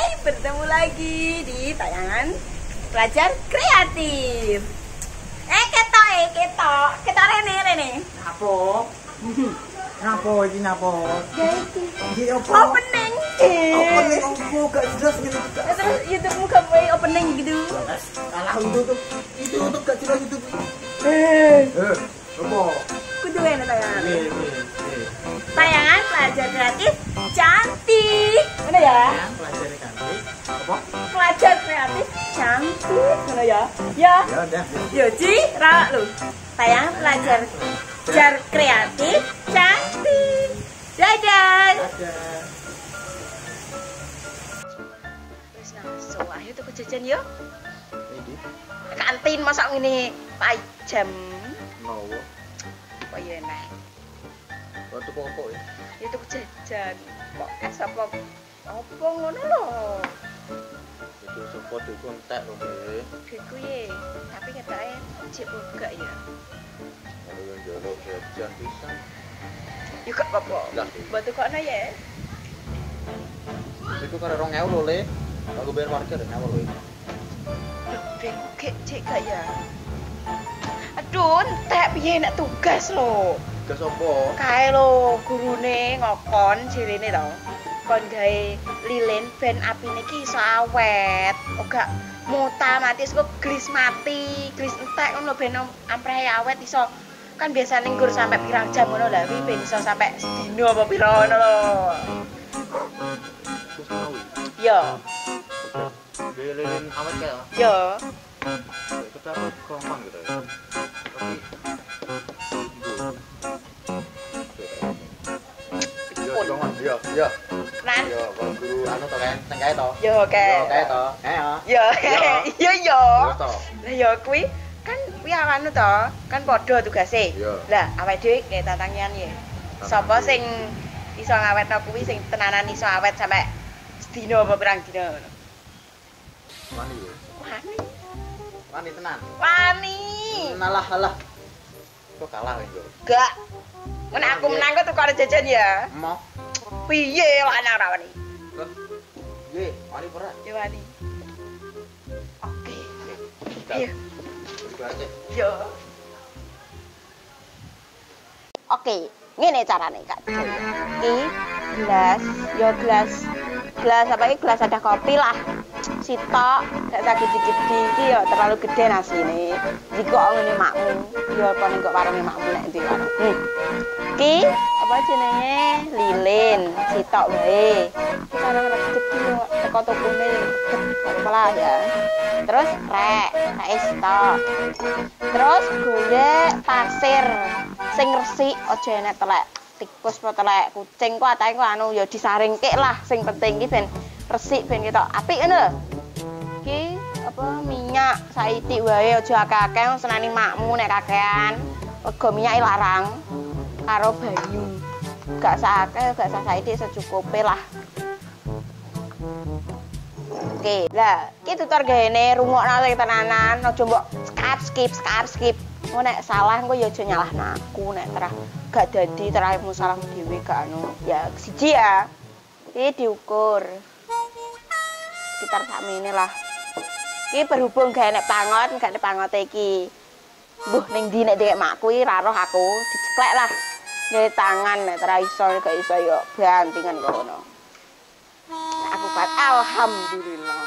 hai, bertemu lagi di tayangan Pelajar Kreatif. Ketok Rene. Napa iki napa? Ya iki. Iki opo? Opening. Opening opo gak jelas gitu. Terus YouTube-mu gak boleh opening gitu. Salah untuk itu untuk gak jelas YouTube. Opo? Kuduwe nek tayangan. Tayangan Pelajar Kreatif cantik. Ngono ya? Pelajar cantik. Apa? Pelajar kreatif cantik. Ngono ya? Ya. Ya udah. Yo Ci, ra lho. Tayangan Pelajar Kreatif cantik. Dadah. Wis langsung ayo tuku jajan yo. Kantin masak ngene pai jam 9. Kok ya enak? Kok tuku opo ya? Ya tuku jajan. Kok es apa? Apa ngono lho. Itu sopo tuku entek lho, Mbak. Iku ye, tapi ketake jek uga ya. Kalau yang jero jajan pisan. Ya gak apa-apa. Mbak tukokno ya. Iku karo 2000 lho, Le. Aku bayar warga 2000 lho. Bengkek jek gak ya? Aduh, entek piye nek tugas lho. Tugas opo? Kae lho, gurune ngokon cirine to. Kon gawe lilin ben apine iki iso awet. Ora muta mati iso glis mati, glis entek ngono ben amprehe awet iso. Kan biasane nggur sampe pirang jam ngono lha iki ben iso sampe sedina apa pira ngono lho. Yo. Lilin awet kae lho. Yo. Ketara komang gitu ya. Yo. Nan. Yo, kalau guru anu to kan, nang kae to. Yo kae. Yo kae to. Heeh. Yo. Yo yo. Lah yo kuwi kan kuwi anu to, kan padha tugase. Lah awake dhewe nggae tatangian ya. Sapa sing iso ngawetno kuwi sing tenanan iso awet sampe sedina apa pirang dina ngono. Wani yo. Wani. Wani tenan. Wani. Nalah-alah. Kok kalah yo. Gak. Men aku menang kok tukar jajan ya. Emoh. Piye wae ana ora wani. Loh. Piye? Wani ora? Ya wani. Oke. Iya. Yo. Oke, ngene carane Kak. Iki gelas, yo gelas. Gelas apa iki? Gelas ada kopi lah. Sitok, gak usah gede-gede iki yo terlalu gede nasine. Iki kok ngene makmu. Yo apa ning kok warunge makmu nek ndi warung. Iki apa jenenge lilin sitok wae cara ngresep yo teko tokone kepala ya terus rek sitok terus golek pasir sing resik aja enek telek tikus po telek kucing ku atake anu ya disaringke lah sing penting iki ben resik ben ketok apik ngono iki apa minyak saiki wae aja akeh-akeh senani makmu nek kakean rego minyak larang karo banyu gak sakake gak saiki secukupe lah. Oke, lah iki tutor gaene rungokno sing tenanan aja mbok skip. Engko nek salah engko ya aja nyalahno aku nek terah gak dadi terahmu salahmu dhewe gak anu. Ya siji ya. Iki diukur. Sekitar sakmene lah. Iki berhubung gak enek pangot, gak enek pangote iki. Mbuh ning ndi nek dhek makku iki ra roh aku diceklek lah. Dari tangan, ora iso gak iso yo bantingan kono. Aku kuat alhamdulillah.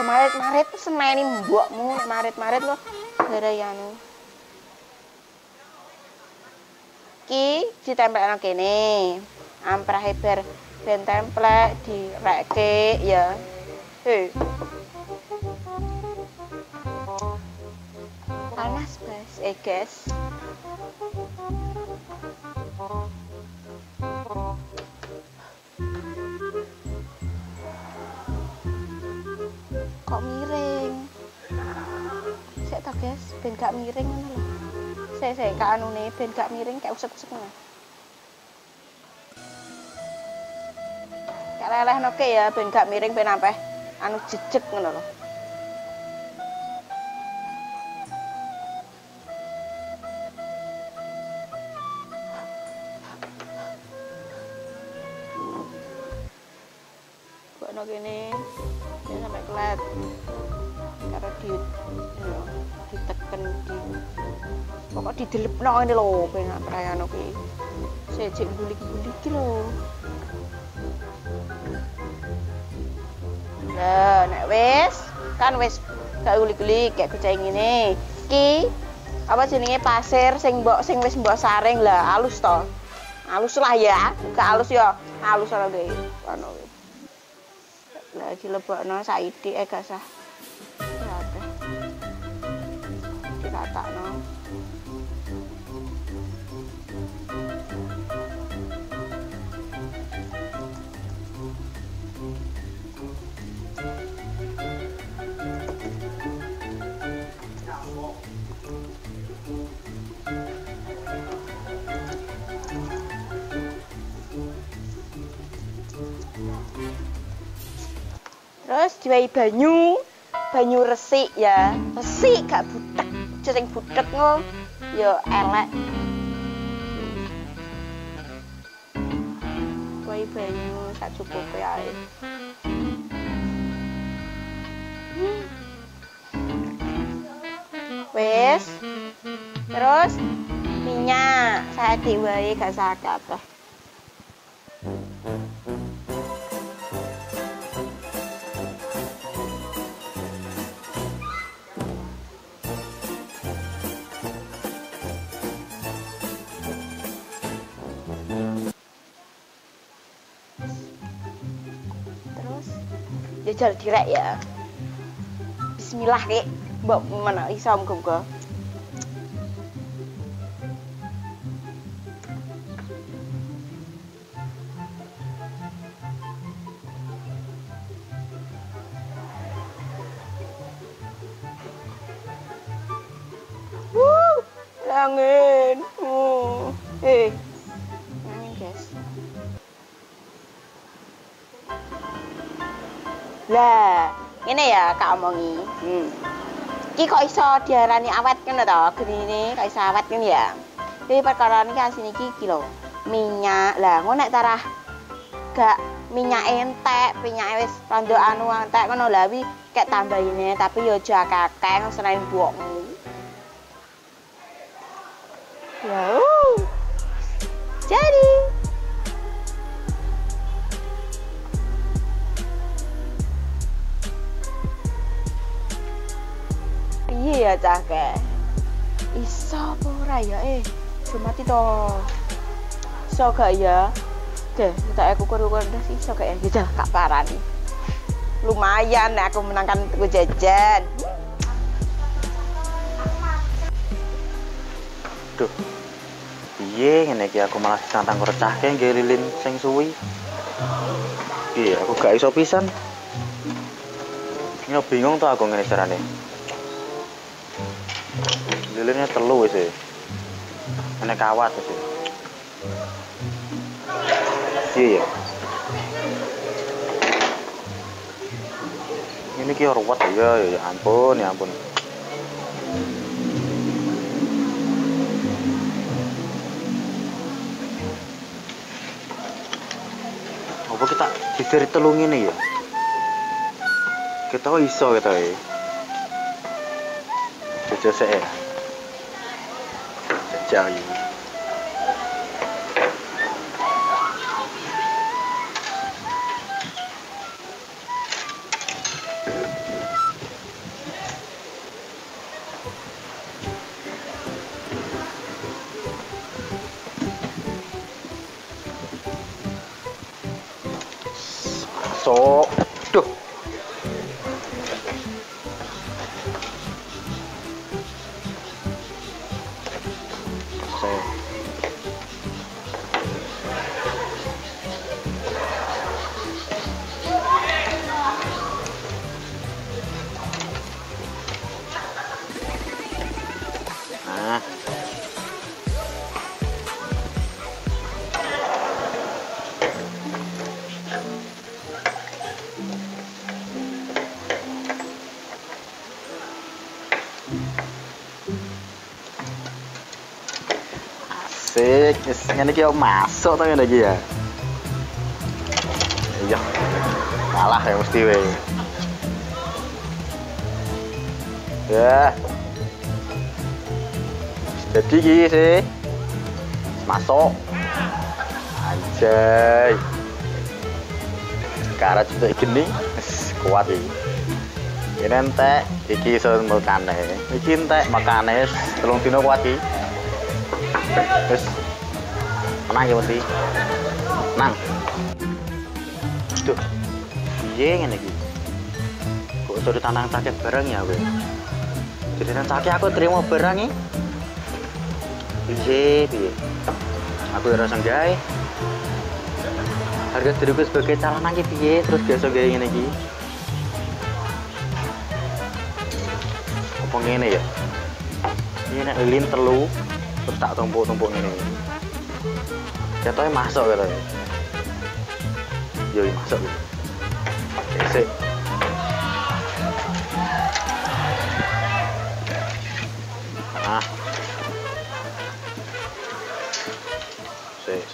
Marit-marit seneni mbokmu, marit-marit lho gara yanu. Ki ditempelno kene. Amprahe ben templek direkke ya. Panas guys, guys. Kok miring? Sik ta guys, ben gak miring ngono lho. Sik gak anune ben gak miring kayak usek-usek ngono. Kayak lelehno ke ya ben gak miring ben ampeh anu jejeg ngono lho. no kene ini sampai kelet karena diteken di pokok didelepno ini lho kena perayaan oke sejek bulik-bulik lho nah nek wis kan wis gak gulik-gulik kayak kucing ini ki apa jenenge pasir sing wis mbok saring lah alus to alus lah ya gak alus ya alus ora gawe ono lagi lebokno saiki gak sah diratakno terus diwai banyu resik ya resik gak butek sing butek ngono ya elek diwai banyu sak cukupe ae wis terus minyak saya diwai gak sakit toh jajal direk ya bismillah kek mbok menak iso muga-muga wuh angin angin guys lah, ini ya Kak omongi. Ki kok iso diarani awet ngono to? Genine kok iso awet ngono ya. Iki perkara niki asine iki lho. Minyak. Lah, ngono nek tarah gak minyak entek, minyak wis rondo anu entek ngono lha wi kek tambahine tapi yo aja kakek senajan buokmu. Ya. Jadi iya cah ke iso pura ya cuma to iso gak ya deh tak aku kukur ndas iso gak ya jajal Kak parani lumayan nek aku menangkan tuku jajan duh piye ngene iki aku malah ditantang kercah ke nggih lilin sing suwi piye aku gak iso pisan yo bingung to aku ngene carane lilinnya telu sih enak kawat sih iya ini ki ruwet ya ampun ya ampun apa kita dicari telu ngene ya kita iso kita ya jajal sih ya jajal ya masuk aduh asik, ini kita masuk tapi lagi ya iya kalah ya mesti we. Ya. Jadi iki sih. Masuk. Anjay. Karat juga gini kuat iki. Ini entek iki iso mulkane. Iki entek makane telung dino kuat iki. Terus menang ya mesti. Menang. Duh. Piye ngene iki? Kok iso ditantang cakep bareng ya we. Jadi nang cakep aku terima barang iki. Piye piye. Aku ora sanggae. Harga diriku sebagai calon iki piye terus biasa gawe ngene iki. Opo ngene ya? Ini nek lin telu terus tak tumpuk-tumpuk ngene. Jatuhnya masuk katanya. Yoi masuk. Sik. Ah. Sik.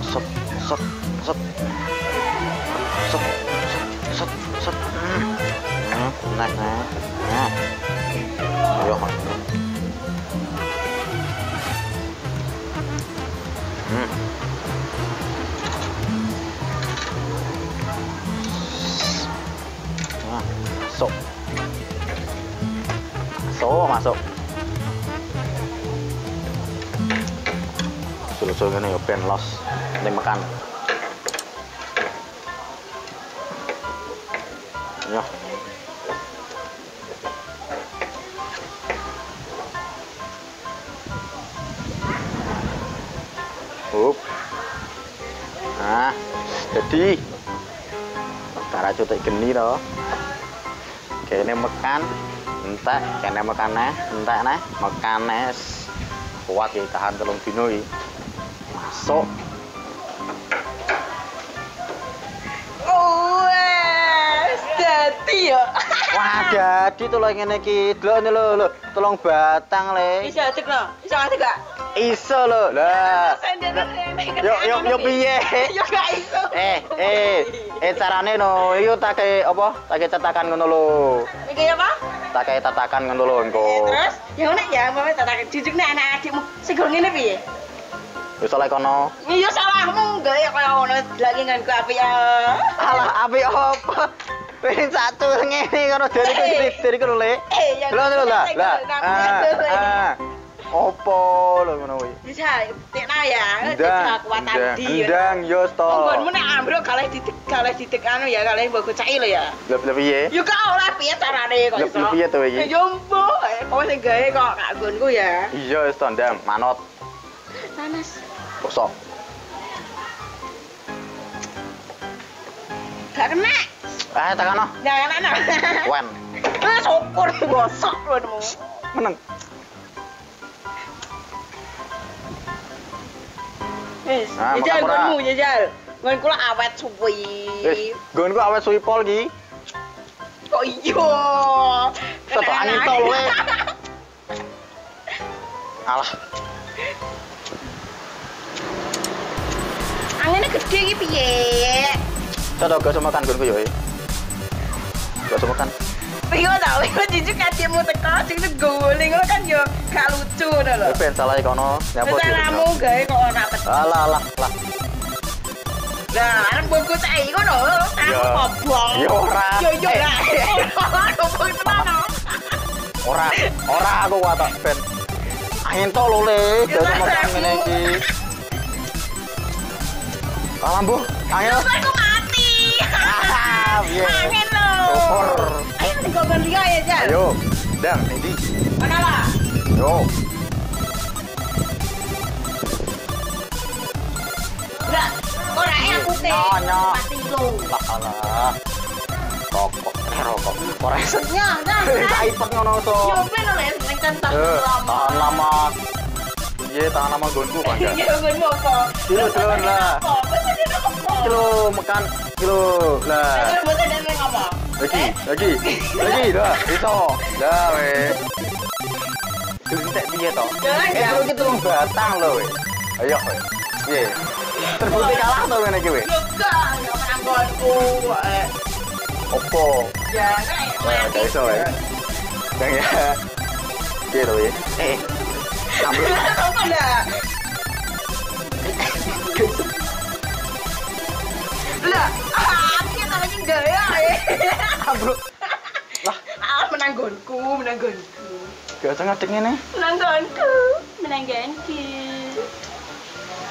Sop. Nah. Ayo. Masuk. Suruh-suruh ini ya, pen los. Ini makan. Ya. Nah, jadi cara cutek geni toh. Kene mekan, entek, kene mekane, entek neh, mekane kuat iki tahan telung dino iki. Masuk. Iya. Wah, jadi tolong ngene iki. Delok ne lho, tolong batang le. Iso adek lho. Iso adek gak? Iso lho. Lah. Yo piye? Yo gak iso. Carane no. Iki tak kei apa? Tak kei tatakan ngono lho. Iki apa? Tak kei tatakan ngono lho engko. Terus ya nek ya mame tatakan jujug nek anak adikmu sing ngene piye? Yo salah kono. Iya salahmu gawe kaya ngono lagi nganggo api ya. Alah, api apa? Pengen satu ngene karo diriku diriku lho Le. Lho lah. Ah. Opo lho ngono kuwi? Bisa tekna ya, kekuatan di. Ndang yo to. Nggonmu nek ambruk kalih didik anu ya kalih mbok goceki lho ya. Lho piye? Yo kok ora piye carane kok iso. Lho piye to iki? Yo mbok, kowe sing gawe kok gak nggonku ya. Iya wis to Ndang, manut. Panas. Kosok. Gak kena. Takano. Jangan. Wen. Syukur gosok lho. Meneng. Wis, jajal gonmu jajal. Gonku lak awet suwi. Wis, gonku awet suwi pol iki. Kok iya. Setokane tol we. Alah. Angine gede iki piye? Coba gak semakan gonku yo. Gak usah makan. Piye ta, wis jujur kademu teko sing goling ngono kan yo gak lucu ngono lho. Ben salah iki kono, nyapa dhewe. Salahmu gawe kok ora apet. Alah. Lah, arep bungkus cai ngono lho, aku kobong. Ya ora. Yo lah. Kobong tenan no. Ora aku watak ben. Angento lho Le, gak makan ngene iki. Alah mbuh, angel. Aku mati. Angel lho. Ayo tinggal berlian ya Jal. Ayo, Dang, Nindi. Mana lah? Yo. Udah, orangnya putih. Nanya. Mati lo. Alah. Rokok. Orang setnya, Dang. Ipet ngono to. Coba lo les, nengkan tahan lama. Iya, tahan lama gonku kan. Iya, gonku apa? Dulu lah. Dulu makan. Terus. Nah. Lagi dah. Itu. Dah weh. Kita dia toh. Itu kita belum batang loh weh. Ayo weh. Ye. Terbukti kalah toh mana weh. Enggak, anggonku. Opo. Ya, kayak iso weh. Dang ya. Oke loh weh. Ambil. Apa dah? Lah, akhirnya namanya enggak ya. Bro. Lah, menanggonku. Gak usah ngadeg ngene. Menanggonku.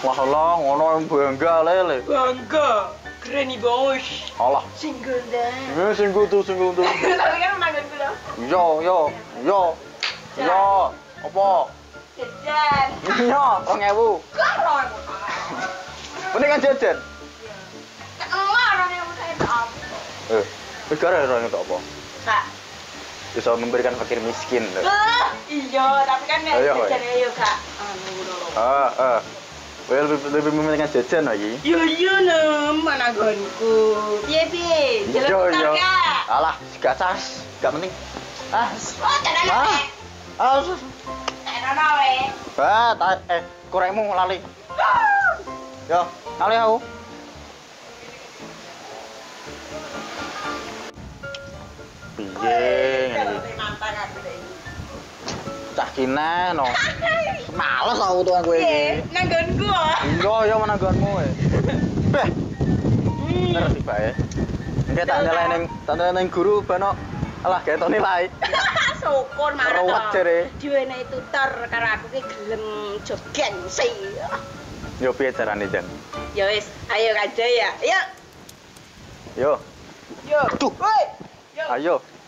Wah, Allah, ngono bangga lele. Bangga. Keren iki, Bos. Allah. Singgul dah. Ya, singgul tuh. Tapi kan menanggonku loh. Yo. Apa? Jajan. Iya, 2000. Koron. Mending kan jajan. Negara orang itu apa? Kak. Bisa memberikan fakir miskin. Iya, tapi kan jajannya ya kak. Lebih memberikan jajan lagi. Iya, mana gonku. Iya, jalan putar kak. Alah, gak sas, gak penting. Kurangmu lali. Yo, lali aku. Cah kina no. Males aku tuan gue iki. Nanggonku ah. Iya ya menanggonmu e. Beh. Bener sih bae. Engke tak ndeleng guru bano. Alah getone lae. Syukur marah to. Diwenehi tutor karo aku ki gelem jogen sih. Yo piye carane Jan? Ya wis, ayo aja ya. Yuk. Yo. Aduh. Woi. Ayo.